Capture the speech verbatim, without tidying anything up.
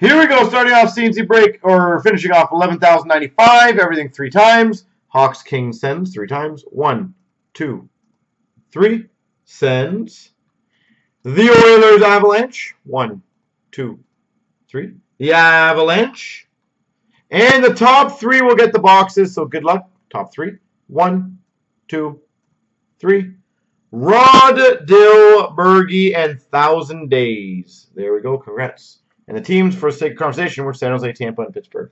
Here we go, starting off C N C break, or finishing off eleven thousand ninety-five, everything three times. Hawks, King, sends three times. One, two, three, sends. The Oilers, Avalanche. One, two, three. The Avalanche. And the top three will get the boxes, so good luck. Top three. One, two, three. Rod, Dill, Berge, and Thousand Days. There we go. Congrats. And the teams for sake of conversation were San Jose, Tampa, and Pittsburgh.